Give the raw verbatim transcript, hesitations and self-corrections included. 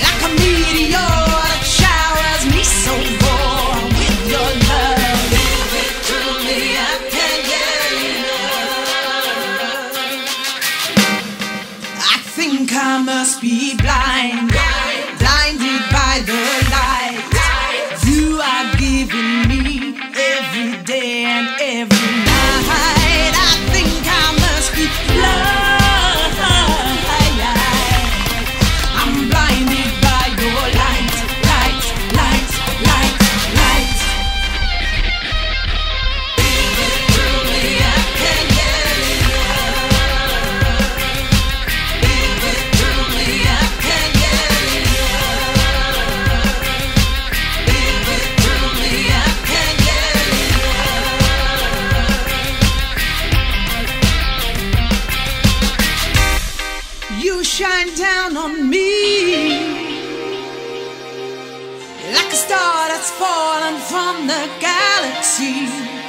like a meteor that showers me so warm with your love. Give it to me, I can't get enough. I think I must be blind, blinded by the light. You are giving me every day and every night. I think I must be blind. I'm blinded by your light, light, light, light, light. Give it to me, I can't get enough. Give it to me, I can't get enough. You shine down on me like a star that's fallen from the galaxy.